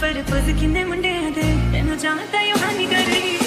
But it was a kid named Dad, and I don't know how he got it.